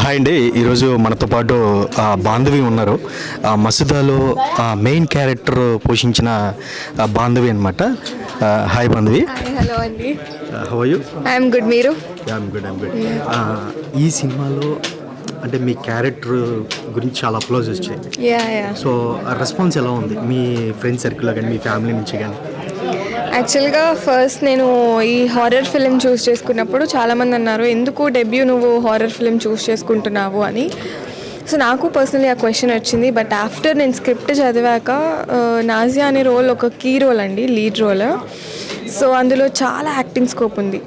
Hi అండి, ఈరోజు మనతో పాటు బాంధవి ఉన్నారు. మసూదాలో మెయిన్ క్యారెక్టర్ పోషించిన బాంధవి అనమాట. హాయ్ బాంధవి. హలో అండి, how are you? I am good, మీరు? I am good, I am good. ఈ సినిమాలో అంటే మీ క్యారెక్టర్ గురించి చాలా అప్లోజ్ వచ్చాయి, సో రెస్పాన్స్ ఎలా ఉంది మీ ఫ్రెండ్ సర్కిల్లో కానీ మీ ఫ్యామిలీ నుంచి కానీ? యాక్చువల్గా ఫస్ట్ నేను ఈ హారర్ ఫిలిం చూస్ చేసుకున్నప్పుడు చాలామంది అన్నారు, ఎందుకు డెబ్యూ నువ్వు హారర్ ఫిలిం చూస్ చేసుకుంటున్నావు అని. సో నాకు పర్సనలీ ఆ క్వశ్చన్ వచ్చింది. బట్ ఆఫ్టర్ నేను స్క్రిప్ట్ చదివాక, నాజియా అనే రోల్ ఒక కీ రోల్ అండి, లీడ్ రోల్. సో అందులో చాలా యాక్టింగ్ స్కోప్ ఉంది.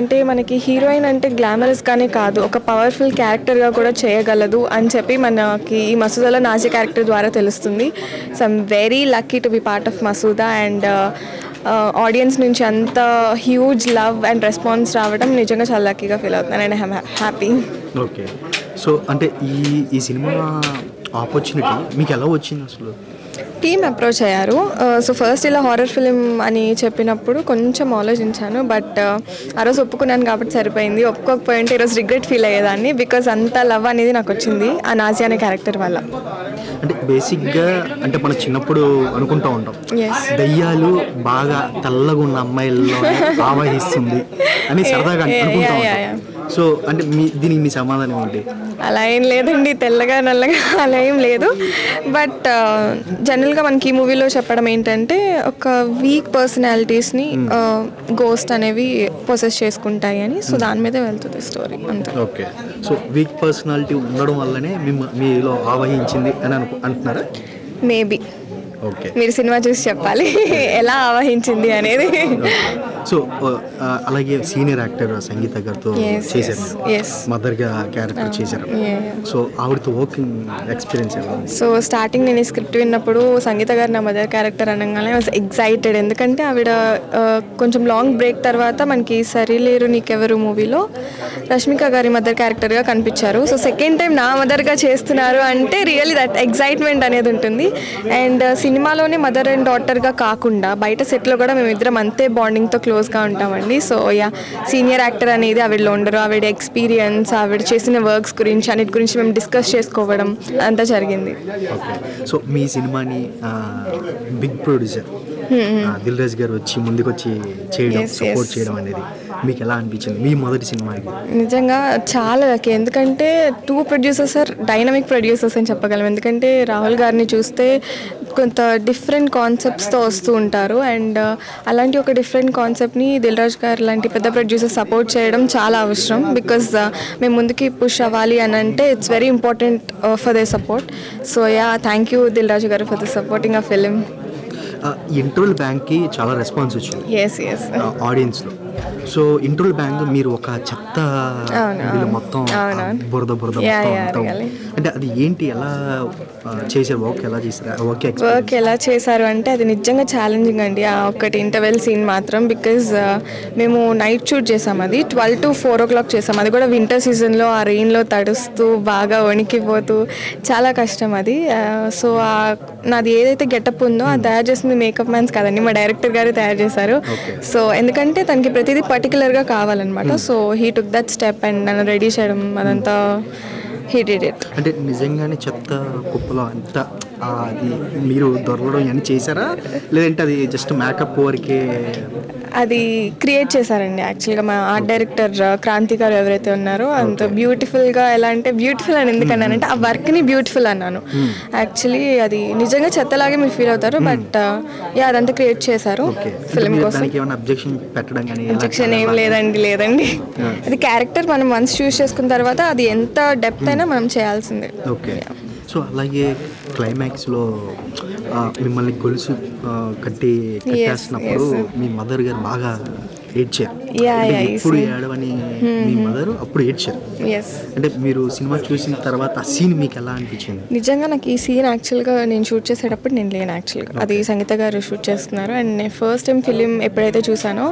అంటే మనకి హీరోయిన్ అంటే గ్లామరస్గానే కాదు, ఒక పవర్ఫుల్ క్యారెక్టర్గా కూడా చేయగలదు అని చెప్పి మనకి ఈ మసూదాలో నాజీ క్యారెక్టర్ ద్వారా తెలుస్తుంది. So I'm very lucky to be part of Masooda, and audience నుంచి అంత హ్యూజ్ లవ్ అండ్ రెస్పాన్స్ రావడం నిజంగా చాలా లక్కీగా ఫీల్ అవుతున్నాను, and I'm happy. Okay, so అంటే ఈ సినిమా ఆపర్చునిటీ మీకు ఎలా వచ్చింది? అసలు టీమ్ అప్రోచ్ అయ్యారు. సో ఫస్ట్ ఇలా హారర్ ఫిలిం అని చెప్పినప్పుడు కొంచెం ఆలోచించాను, బట్ ఆ రోజు ఒప్పుకున్నాను కాబట్టి సరిపోయింది. ఒప్పుకోకపోయింటే ఈరోజు రిగ్రెట్ ఫీల్ అయ్యేదాన్ని, బికాజ్ అంత లవ్ అనేది నాకు వచ్చింది ఆ నాజియా అనే క్యారెక్టర్ వల్ల. అంటే బేసిక్గా అంటే మనం చిన్నప్పుడు అనుకుంటూ ఉంటాం, దయ్యాలు బాగా తెల్లగా ఉన్న అమ్మాయిల్లో ఆవహిస్తుంది అని సరదాగా అనుకుంటా ఉంటాం. సో అంటే దీనికి మీ సమాధానం ఏంటి? అలా ఏం లేదండి, తెల్లగా నల్లగా అలా ఏం లేదు. బట్ జనరల్గా మనకి ఈ మూవీలో చెప్పడం ఏంటంటే, ఒక వీక్ పర్సనాలిటీస్ని గోస్ట్ అనేవి పొసెస్ చేసుకుంటాయి అని. సో దాని మీదే వెళ్తుంది స్టోరీ అంతా. ఓకే, సో వీక్ పర్సనాలిటీ ఉండడం వల్లనే మీలో ఆవహించింది అని అంటున్నారా? మేబీ. ఓకే, మీరు సినిమా చూసి చెప్పాలి ఎలా ఆవహించింది అనేది. సో అలాగే సీనియర్ యాక్టర్ సంగీత గారితో చేశారు, మదర్గా క్యారెక్టర్ చేశారు. సో ఆవిడతో వర్కింగ్ ఎక్స్పీరియన్స్ ఎలా? సో స్టార్టింగ్ నేను ఈ స్క్రిప్ట్ విన్నప్పుడు సంగీత గారు నా మదర్ క్యారెక్టర్ అనగానే ఐ వాజ్ ఎక్సైటెడ్. ఎందుకంటే ఆవిడ కొంచెం లాంగ్ బ్రేక్ తర్వాత మనకి సరిలేరు నీకెవరు మూవీలో రష్మిక గారి మదర్ క్యారెక్టర్గా కనిపించారు. సో సెకండ్ టైం నా మదర్గా చేస్తున్నారు అంటే రియల్లీ దట్ ఎక్సైట్మెంట్ అనేది ఉంటుంది. అండ్ సినిమాలోనే మదర్ అండ్ డాటర్గా కాకుండా బయట సెట్లో కూడా మేమిద్దరం అంతే బాండింగ్తో క్లోజ్గా ఉంటామండి. సో యా, సీనియర్ యాక్టర్ అనేది ఆవిడలో ఉండరు. ఆవిడ ఎక్స్పీరియన్స్, ఆవిడ చేసిన వర్క్స్ గురించి, అన్నిటి గురించి మేము డిస్కస్ చేసుకోవడం అంతా జరిగింది. సో మీ సినిమాని బిగ్ ప్రొడ్యూసర్ దిల్ రాజు గారు వచ్చి ముందుకొచ్చి చేయడం, సపోర్ట్ చేయడం అనేది మీకు ఎలా అనిపించింది మీ మొదటి సినిమాకి? నిజంగా చాలా లక్కీ, ఎందుకంటే 2 ప్రొడ్యూసర్స్ ఆర్ డైనమిక్ ప్రొడ్యూసర్స్ అని చెప్పగలం. ఎందుకంటే రాహుల్ గారిని చూస్తే కొంత డిఫరెంట్ కాన్సెప్ట్స్తో వస్తూ ఉంటారు, అండ్ అలాంటి ఒక డిఫరెంట్ కాన్సెప్ట్ని దిల్ రాజు గారు లాంటి పెద్ద ప్రొడ్యూసర్ సపోర్ట్ చేయడం చాలా అవసరం. బికాజ్ మేము ముందుకి పుష్ అవ్వాలి అని అంటే it's very important for they support. So yeah, thank you Dil Raju గారు ఫర్ ద సపోర్టింగ్ ఆ ఫిలిం. ఇంటర్వల్ బ్యాంక్కి చాలా రెస్పాన్స్ వచ్చింది ఆడియన్స్లో. సో ఇంటర్వల్ బ్యాంక్ మీరు ఒక చెత్త మొత్తం బురద బురద అంటే అది ఏంటి, ఎలా చేశారు వర్క్? ఎలా చేశారు వర్క్? ఎలా చేశారు అంటే అది నిజంగా ఛాలెంజింగ్ అండి ఆ ఒక్కటి ఇంటర్వెల్ సీన్ మాత్రం. బికాజ్ మేము నైట్ షూట్ చేసాం, అది 12 to 4 o'clock చేసాం. అది కూడా వింటర్ సీజన్లో ఆ రెయిన్లో తడుస్తూ బాగా వణికిపోతూ చాలా కష్టం అది. సో నాది ఏదైతే గెటప్ ఉందో అది తయారు చేసింది మేకప్ మ్యాన్స్ కాదండి, మా డైరెక్టర్ గారు తయారు చేశారు. సో ఎందుకంటే తనకి ప్రతిదీ పర్టికులర్గా కావాలన్నమాట. So he took that step and నన్ను రెడీ చేయడం అదంతా హీ డిడ్ ఇట్. అంటే నిజంగానే చెత్త కుప్పలో అంతా అది మీరు దొరకడం ఇవన్నీ చేశారా, లేదంటే అది జస్ట్ మేకప్ వరకే? అది క్రియేట్ చేశారండి యాక్చువల్గా మా ఆర్ట్ డైరెక్టర్ క్రాంతి గారు ఎవరైతే ఉన్నారో. అంత బ్యూటిఫుల్గా, ఎలా అంటే బ్యూటిఫుల్ అని ఎందుకన్నానంటే ఆ వర్క్ని బ్యూటిఫుల్ అన్నాను. యాక్చువల్లీ అది నిజంగా చెత్తలాగే మీరు ఫీల్ అవుతారు, బట్ యా అదంతా క్రియేట్ చేశారు ఫిల్మ్ కోసం. అబ్జెక్షన్ ఏం లేదండి, లేదండి. అది క్యారెక్టర్ మనం వన్స్ చూస్ చేసుకున్న తర్వాత అది ఎంత డెప్త్ అయినా మనం చేయాల్సిందే. సో అలాగే క్లైమాక్స్లో మిమ్మల్ని గొలుసు కట్టేసినప్పుడు మీ మదర్ గారు బాగా ఏడ్చారు. ఇప్పుడు ఏడవని మీ మదర్ అప్పుడు ఏడ్చారు. అంటే మీరు సినిమా చూసిన తర్వాత ఆ సీన్ మీకు ఎలా అనిపించింది? నిజంగా నాకు ఈ సీన్ యాక్చువల్గా నేను షూట్ చేసేటప్పుడు నేను లేను. యాక్చువల్గా అది సంగీత గారు షూట్ చేస్తున్నారు, అండ్ నేను ఫస్ట్ టైం ఫిలిం ఎప్పుడైతే చూసానో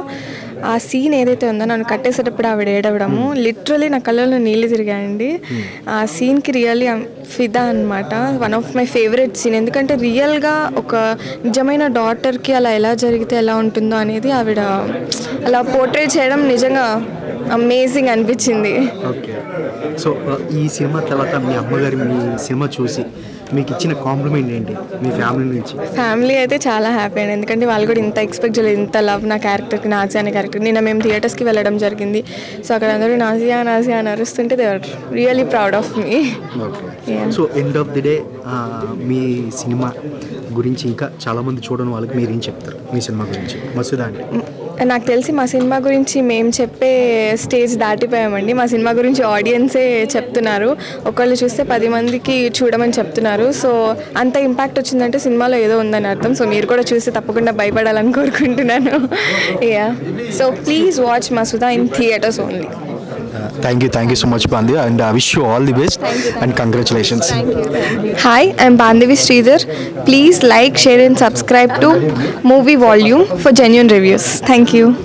ఆ సీన్ ఏదైతే ఉందో నన్ను కట్టేసేటప్పుడు ఆవిడ ఏడవడము లిటరలీ నా కళ్ళలో నీళ్ళు తిరిగాయండి. ఆ సీన్కి రియల్లీ ఫిదా అనమాట, one of my favourite scene. ఎందుకంటే రియల్గా ఒక నిజమైన డాటర్కి అలా ఎలా జరిగితే ఎలా ఉంటుందో అనేది ఆవిడ అలా పోర్ట్రేట్ చేయడం నిజంగా amazing అనిపించింది. ఓకే సో ఈ సినిమా తర్వాత మీ అమ్మగారు మీ సినిమా చూసి మీకు ఇచ్చిన కాంప్లిమెంట్ ఏంటి మీ ఫ్యామిలీ నుంచి? ఫ్యామిలీ అయితే చాలా హ్యాపీ అయింది, ఎందుకంటే వాళ్ళు కూడా ఇంత ఎక్స్పెక్ట్ చేయలేదు, ఇంత లవ్ నా క్యారెక్టర్కి, నాజీ అనే క్యారెక్టర్. నిన్న మేము థియేటర్స్కి వెళ్ళడం జరిగింది, సో అక్కడ అందరూ నాజియా నాజియా అని అరుస్తుంటే they are really proud of me. Okay so end of the day మీ సినిమా గురించి ఇంకా చాలామంది చూడని వాళ్ళకి మీరు ఏం చెప్తారు మీ సినిమా గురించి? మసూదా అంటే నాకు తెలిసి మా సినిమా గురించి మేము చెప్పే స్టేజ్ దాటిపోయామండి. మా సినిమా గురించి ఆడియన్సే చెప్తున్నారు, ఒకళ్ళు చూస్తే 10 మందికి చూడమని చెప్తున్నారు. సో అంత ఇంపాక్ట్ వచ్చిందంటే సినిమాలో ఏదో ఉందని అర్థం. సో మీరు కూడా చూసి తప్పకుండా భయపడాలని కోరుకుంటున్నాను. Yeah so please watch Masooda in theatres only. Thank you so much Bandhavi, and I wish you all the best. Thank you. And congratulations. Hi, I am Bandhavi Sridhar. Please like, share and subscribe to Movie Volume for genuine reviews. Thank you.